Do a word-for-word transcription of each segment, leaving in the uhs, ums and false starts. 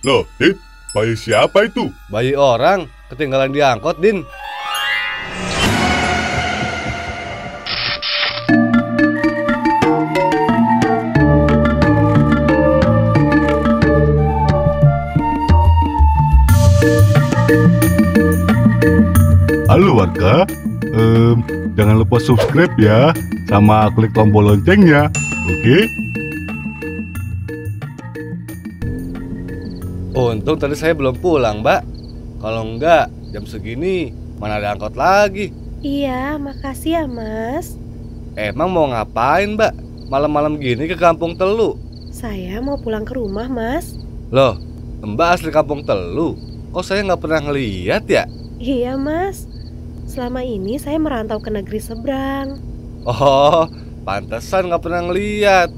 Loh, Din, bayi siapa itu? Bayi orang, ketinggalan di angkot, Din. Halo warga, um, jangan lupa subscribe ya, sama klik tombol loncengnya, oke? Okay? Untung tadi saya belum pulang, Mbak. Kalau enggak, jam segini mana ada angkot lagi. Iya, makasih ya, Mas. Emang mau ngapain, Mbak? Malam-malam gini ke Kampung Telu? Saya mau pulang ke rumah, Mas. Loh, Mbak asli Kampung Telu? Kok saya nggak pernah ngeliat ya? Iya, Mas. Selama ini saya merantau ke negeri seberang. Oh, pantesan nggak pernah ngeliat.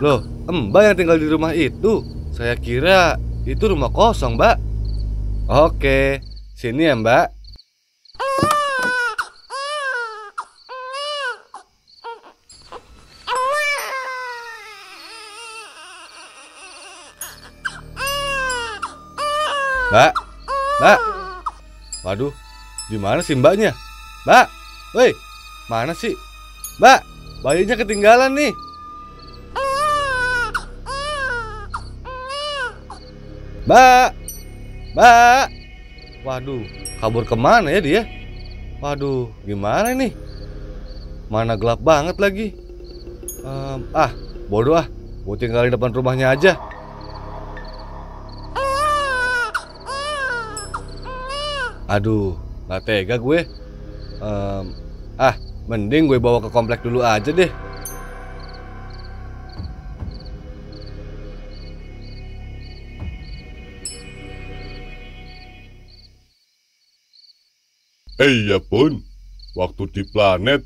Loh, Mbak yang tinggal di rumah itu? Saya kira itu rumah kosong, Mbak. Oke, sini ya, Mbak. Mbak, Mbak. Waduh, gimana sih Mbaknya? Mbak, woi, mana sih? Mbak, bayinya ketinggalan nih. Mbak, Mbak, waduh, kabur kemana ya dia? Waduh, gimana nih? Mana gelap banget lagi? Um, ah, bodoh ah, mau tinggal di depan rumahnya aja. Aduh, nggak tega gue. Um, ah, mending gue bawa ke komplek dulu aja deh. Eh ya Pun, waktu di planet,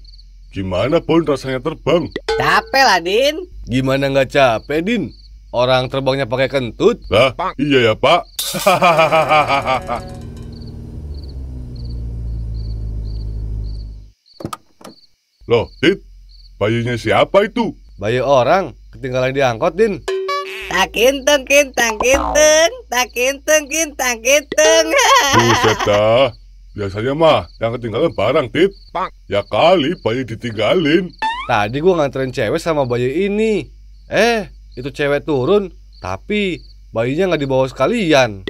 gimana Pun rasanya terbang? Capek lah Din. Gimana nggak capek Din? Orang terbangnya pakai kentut. Lah iya ya Pak. Loh Din, bayinya siapa itu? Bayi orang, ketinggalan di angkot Din. Takinteng kintang kinteng, takinteng kintang kinteng. Buset dah. Biasanya mah yang ketinggalan barang, Tit. Ya kali bayi ditinggalin. Tadi gua nganterin cewek sama bayi ini. Eh, itu cewek turun, tapi bayinya nggak dibawa sekalian.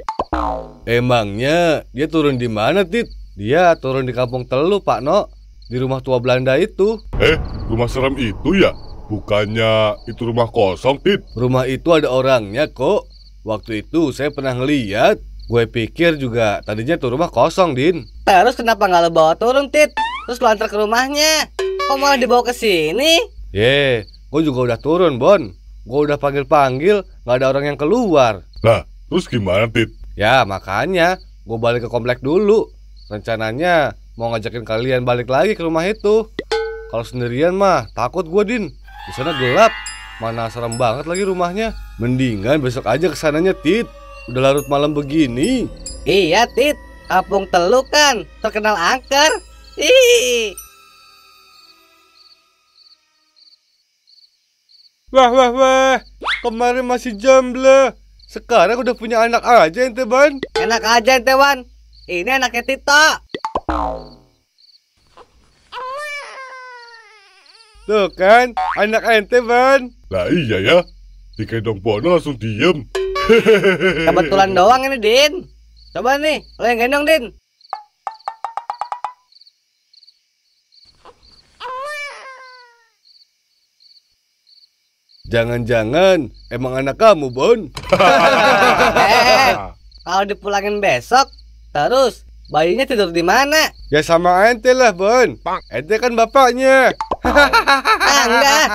Emangnya dia turun di mana, Tit? Dia turun di Kampung Telu, Pak No. Di rumah tua Belanda itu. Eh, rumah serem itu ya? Bukannya itu rumah kosong, Tit? Rumah itu ada orangnya kok. Waktu itu saya pernah ngeliat. Gue pikir juga tadinya tuh rumah kosong, Din. Terus kenapa nggak lo bawa turun, Tit? Terus lo antar ke rumahnya. Kok malah dibawa ke sini? Ye, gue juga udah turun, Bon. Gue udah panggil-panggil, nggak ada orang yang keluar. Lah, terus gimana, Tit? Ya, makanya gue balik ke komplek dulu. Rencananya mau ngajakin kalian balik lagi ke rumah itu. Kalau sendirian mah takut gue, Din. Di sana gelap. Mana serem banget lagi rumahnya. Mendingan besok aja kesananya, Tit. Udah larut malam begini. Iya, Tit. Kampung Telu kan terkenal angker. Hihihi. Wah, wah, wah. Kemarin masih jomblo. Sekarang udah punya anak aja ente, Ban. Enak aja ente, Wan. Ini anaknya Tito. Tuh kan, anak ente, Ban. Lah iya ya. Digendong Bono langsung diem. Kebetulan doang ini, Din. Coba nih, lo yang gendong, Din. Jangan-jangan emang anak kamu, Bon. eh, kalau dipulangin besok, terus bayinya tidur di mana? Ya sama ente lah, Bon. Ente kan bapaknya. ah, enggak.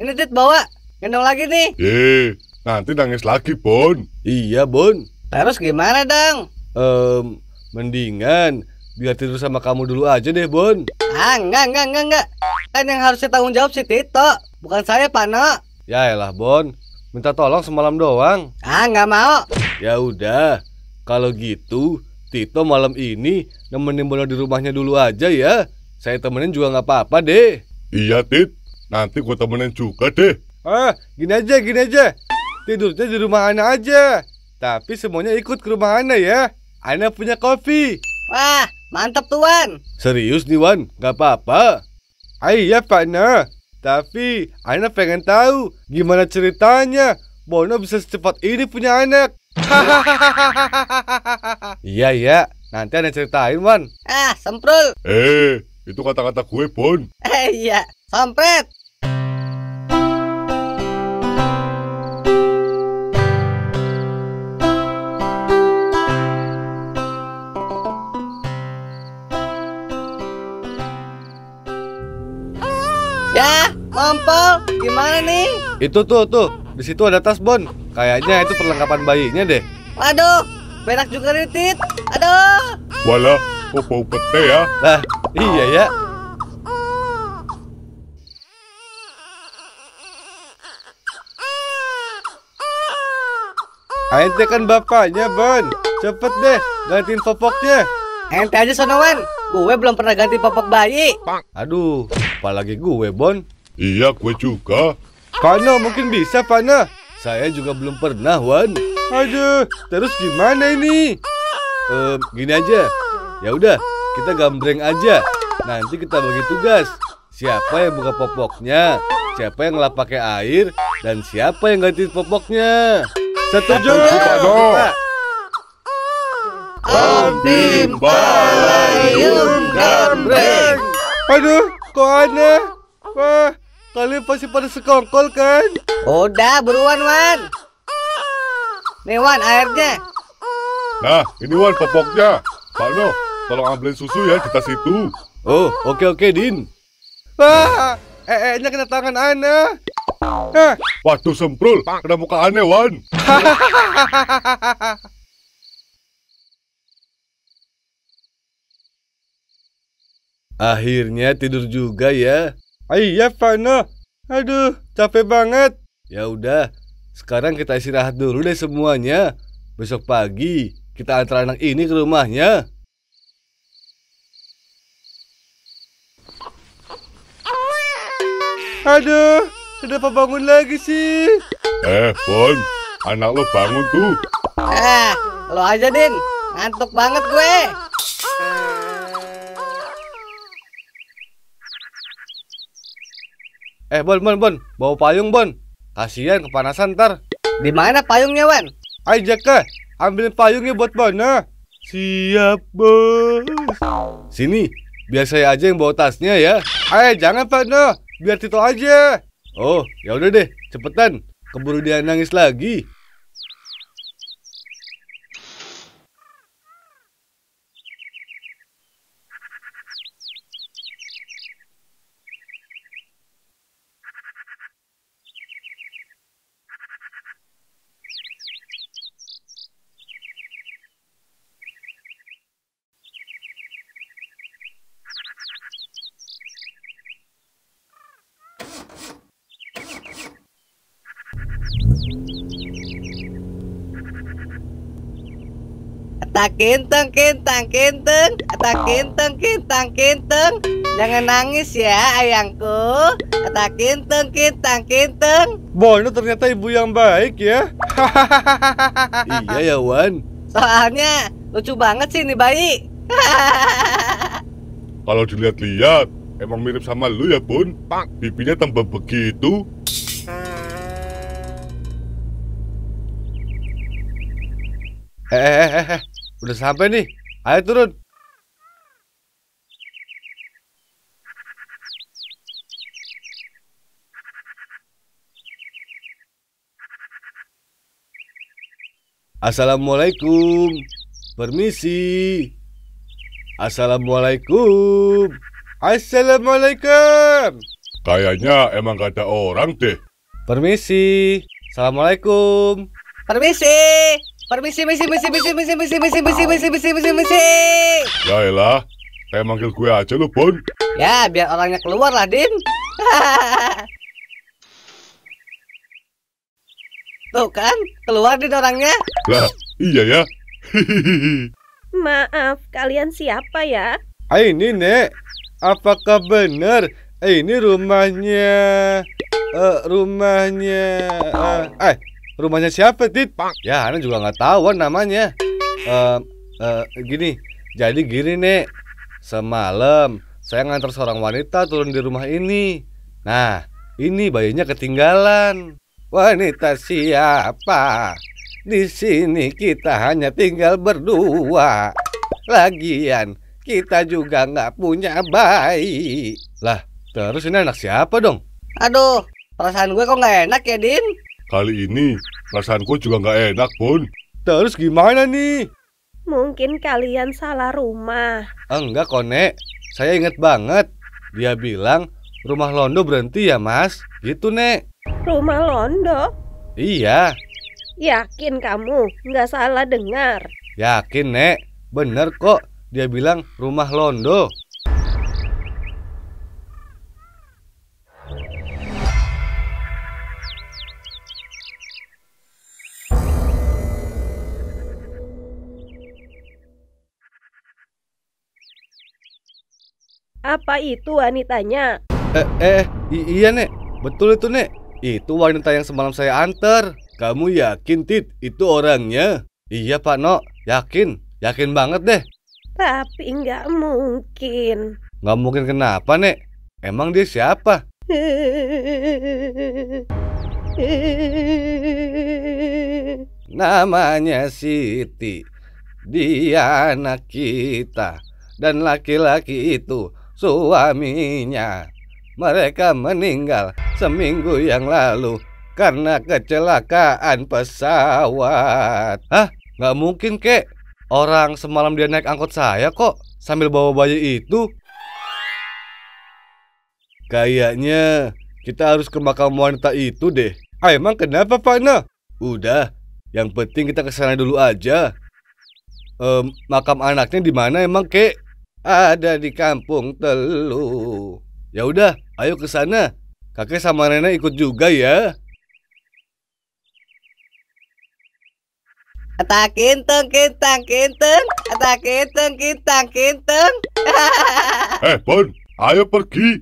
Ini Dit bawa, gendong lagi nih. Eh. Nanti nangis lagi, Bon. Iya, Bon. Terus gimana, dong? Um, mendingan biar tidur sama kamu dulu aja deh, Bon. Ah, enggak, enggak, enggak, enggak. Kan yang harusnya tanggung jawab si Tito. Bukan saya, Pak No. Yaelah, Bon. Minta tolong semalam doang. Ah, enggak mau. Ya udah. Kalau gitu, Tito malam ini nemenin Bono di rumahnya dulu aja ya. Saya temenin juga nggak apa-apa deh. Iya, Tit. Nanti gue temenin juga deh. Ah, gini aja, gini aja. tidurnya di rumah Ana aja. Tapi semuanya ikut ke rumah Ana ya. Ana punya kopi. Wah, mantap Tuan. Serius nih Wan, gak apa-apa. Iya Pak Ana. Tapi Ana pengen tahu gimana ceritanya Bono bisa secepat ini punya anak. Iya ya, nanti Ana ceritain Wan. Ah, semprul. Eh, itu kata-kata gue Bon. Eh iya, sampret. Ya, Kompol, gimana nih? Itu tuh, tuh, di situ ada tas Bon. Kayaknya itu perlengkapan bayinya deh. Waduh, berak juga nih Tit. Aduh. Walah, kok bau pete ya? Nah, iya ya. Ente kan bapaknya Bon. Cepet deh, gantiin popoknya. Ente aja sonowan. Gue belum pernah ganti popok bayi. Aduh. Apalagi gue, Bon. Iya, gue juga. Pana mungkin bisa, Pana. Saya juga belum pernah, Wan. Aduh, terus gimana ini? Ehm, gini aja. Ya udah, kita gambreng aja. Nanti kita bagi tugas. Siapa yang buka popoknya, siapa yang ngelap pakai air, dan siapa yang ganti popoknya. Setuju, Pana. Antim Balayun gambreng. Aduh. Kok Ana? Wah, kalian pasti pada sekongkol kan? Udah, buruan Wan. Nih Wan, airnya. Nah, ini Wan popoknya. Pak No, tolong ambilin susu ya di tas itu. Oh, oke oke Din. Wah, ee-nya kena tangan Ana. Hah. Waduh, semprul, kena muka Ana Wan. Akhirnya tidur juga ya. Iya Fano. Aduh, capek banget. Ya udah, sekarang kita istirahat dulu deh semuanya. Besok pagi kita antar anak ini ke rumahnya. Aduh, kenapa bangun lagi sih? Eh Bon, anak lo bangun tuh. Eh, lo aja Din, ngantuk banget gue. Eh, Bon, Bon, Bon, bawa payung, Bon. Kasihan kepanasan ntar. Di mana payungnya, Wan? Ayo, Jaka, ambil payungnya buat Bona. Siap, Bos. Sini, biar saya aja yang bawa tasnya ya. Ayo, jangan, Pak No. Biar Tito aja. Oh, ya udah deh, cepetan. Keburu dia nangis lagi. Tak kenteng, kentang, kenteng. Tak kenteng, kentang, kenteng. Jangan nangis ya, ayangku. Tak kenteng, kentang, kenteng. Bono ternyata ibu yang baik ya. Iya ya, Wan. Soalnya lucu banget sih ini bayi. Kalau dilihat-lihat, emang mirip sama lu ya, Bun. Pipinya tambah begitu. Eh, eh, eh, eh. Udah sampai nih, ayo turun. Assalamualaikum, permisi. Assalamualaikum, assalamualaikum. Kayaknya emang gak ada orang deh. Permisi, assalamualaikum. Permisi. Permisi, misi, misi, misi, misi, misi, misi, misi, misi, misi, misi, misi. Ya elah, kayak manggil gue aja lu, Bon. Ya, biar orangnya keluar lah, Din. Tuh kan, keluar Din orangnya. Lah, iya ya. Maaf, kalian siapa ya? Ini, Nek. Apakah benar ini rumahnya? Eh, rumahnya... Eh, Rumahnya siapa, Tit? Ya, Ana juga nggak tahu namanya. Uh, uh, gini, jadi gini, Nek. Semalam saya ngantar seorang wanita turun di rumah ini. Nah, ini bayinya ketinggalan. Wanita siapa? Di sini kita hanya tinggal berdua. Lagian kita juga nggak punya bayi. Lah, terus ini anak siapa dong? Aduh, perasaan gue kok nggak enak ya, Din? Kali ini perasaanku juga nggak enak, Bun. Terus gimana nih? Mungkin kalian salah rumah. Enggak, Konek. Saya inget banget. Dia bilang rumah Londo berhenti ya, Mas. Gitu, Nek. Rumah Londo? Iya. Yakin kamu nggak salah dengar? Yakin, Nek, bener kok. Dia bilang rumah Londo. Apa itu wanitanya? Eh, eh iya, Nek. Betul itu, Nek. Itu wanita yang semalam saya antar. Kamu yakin, Tit, itu orangnya? Iya, Pak No, yakin, yakin banget deh. Tapi nggak mungkin. Nggak mungkin kenapa, Nek? Emang dia siapa? Namanya Siti. Dia anak kita. Dan laki-laki itu suaminya. Mereka meninggal seminggu yang lalu karena kecelakaan pesawat. Hah? Nggak mungkin, Kek. Orang semalam dia naik angkot saya kok sambil bawa bayi itu. Kayaknya kita harus ke makam wanita itu deh. Ah, emang kenapa, Pak No? Udah, yang penting kita kesana dulu aja. Ehm, makam anaknya di mana emang, Kek? Ada di Kampung Telu. Ya udah, ayo ke sana. Kakek sama Nenek ikut juga ya. Atakin teng kintang kintang, atakin teng kintang kintang. Eh, Bon, ayo pergi.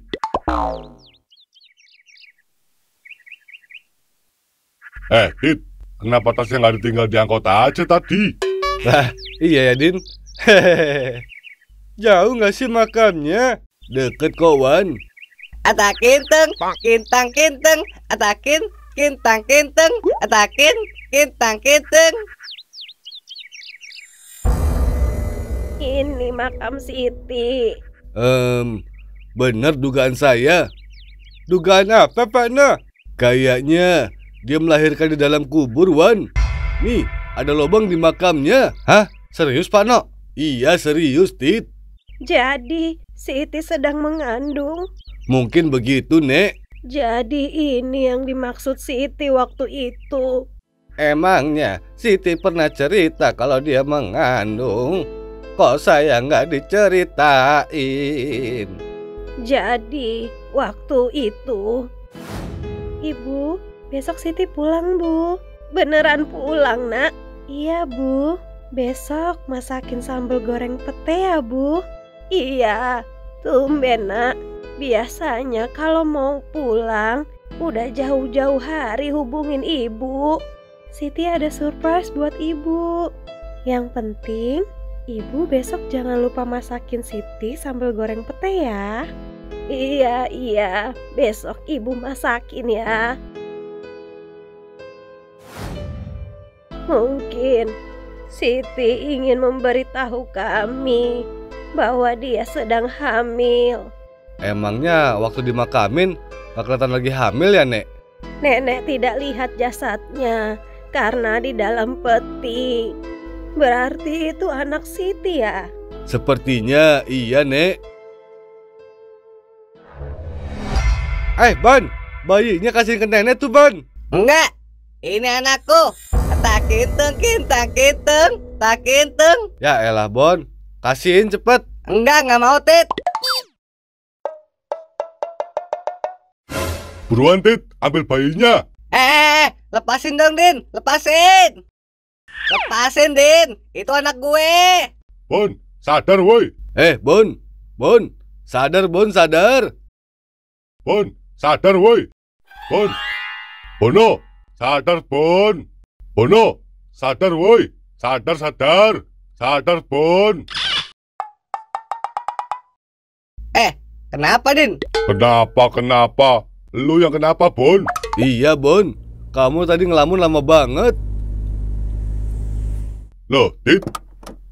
Eh, Dit, kenapa tasnya nggak ditinggal di angkot aja tadi? Lah, iya ya, Din. Jauh nggak sih makamnya? Deket kok, Wan. Atakin teng kintang kintang, atakin kintang kintang, atakin kintang kintang. Ini makam Siti. Um, bener dugaan saya. Dugaan apa, Pak Na? Kayaknya dia melahirkan di dalam kubur, Wan. Nih, ada lubang di makamnya. Hah? Serius, Pak No? Iya, serius, Tit. Jadi Siti sedang mengandung? Mungkin begitu, Nek. Jadi ini yang dimaksud Siti waktu itu. Emangnya Siti pernah cerita kalau dia mengandung? Kok saya nggak diceritain? Jadi waktu itu, Ibu, besok Siti pulang, Bu. Beneran pulang, Nak? Iya, Bu. Besok masakin sambal goreng pete ya, Bu. Iya, tumben, Nak. Biasanya kalau mau pulang udah jauh-jauh hari hubungin Ibu. Siti ada surprise buat Ibu. Yang penting Ibu besok jangan lupa masakin Siti sambal goreng pete ya. Iya, iya. Besok Ibu masakin ya. Mungkin Siti ingin memberitahu kami bahwa dia sedang hamil. Emangnya waktu dimakamin gak kelihatan lagi hamil ya, Nek? Nenek tidak lihat jasadnya karena di dalam peti. Berarti itu anak Siti ya? Sepertinya iya, Nek. Eh, Ban, bayinya kasih ke Nenek tuh, Ban. Enggak, ini anakku. Tak kinteng, tak kinteng, tak kinteng. Ya elah, Bon, kasihin cepet. Enggak, nggak mau, Tit. Buruan, Tit, ambil bayinya. Eh, lepasin dong, Din, lepasin. Lepasin, Din, itu anak gue. Bon, sadar woi. Eh, Bon, Bon, sadar, Bon, sadar. Bon, sadar woi. Bon, Bono, Sadar Bun. Bono, sadar woi. Sadar, sadar. Sadar Bun. Eh, kenapa Din? Kenapa, kenapa? Lu yang kenapa Bun? Iya Bun, kamu tadi ngelamun lama banget. Loh, Din,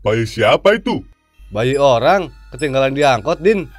bayi siapa itu? Bayi orang, ketinggalan di angkot Din.